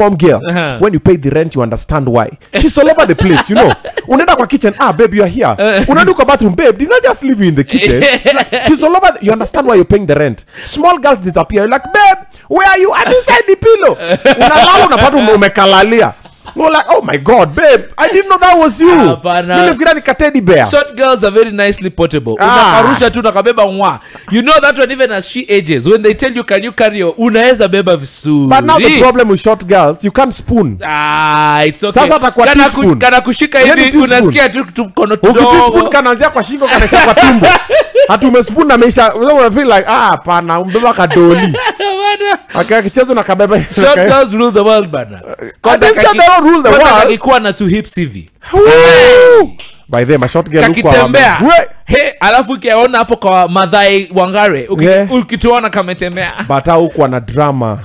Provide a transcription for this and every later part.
pom girl. When you pay the rent, you understand why. She's all over the place, you know. Unaenda kwa kitchen, ah, babe, you are here. Unaenda kwa bathroom, babe, did not just leave you in the kitchen. Like, she's all over. You understand why you're paying the rent. Small girls disappear. You're like, babe, where are you? I'm inside the pillow. Unalala unapata umekalalia. We're like, oh my God, babe, I didn't know that was you. Short girls are very nicely portable. You know that one, even as she ages, when they tell you, can you carry your unaeza beba visu? But now the problem with short girls, you can't spoon. Ah, it's okay. Kana kushika hivi, unasikia tu kono tudogo. Ukispoon kanaanzia kwa shingo kana shaka tumbo. Hatumespoon na meisha, we feel like, ah, pana, umbeba kadoli. Short girls rule the world, bana. Rule the world. By them, a short girl. Hey, alafu ukiona hapo kwa madhai wangare. Ukituona kametembea. But huko na drama.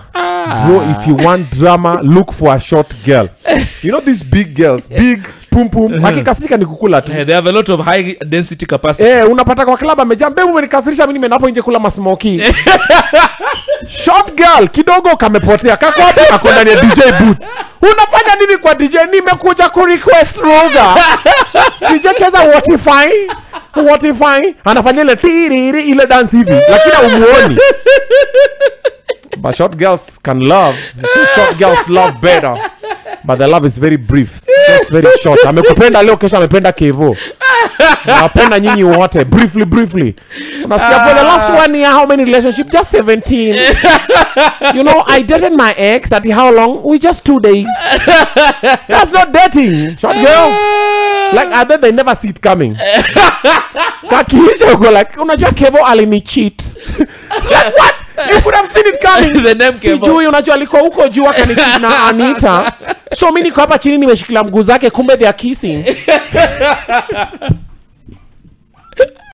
Bro, if you want drama, look for a short girl. You know these big girls, big pum pum. Hakikasirika ni kukula tu. They have a lot of high density capacity. Eh, unapata kwa club amejambe umenikasirisha mimi nimenapo nje kula masmoki. Short girl kidogo kamepotea. Kako hapo ako ndani ya DJ booth. Unafanya nini kwa DJ? Nimekuja ku request roga. DJ cheza What if I anafanya ile tiriri ile dance hivi lakini humuoni. But short girls can love. Short girls love better. But the love is very brief. It's very short. Amekupenda leo kesho amependa kevo. Napenda nyinyi wote briefly. Unasikia for the last 1 year how many relationship? Just 17. You know, I dated my ex at how long? We just 2 days. That's not dating. Short girl. Like, I bet they never see it coming. Kakihisha go like, unajua kevo alini cheat. It's like, what? You could have seen it coming. The name kevo. Sijui unajua liko uko juu akani na Anita. So mimi niko hapa chini nimeshikila mguu zake kumbe they are kissing.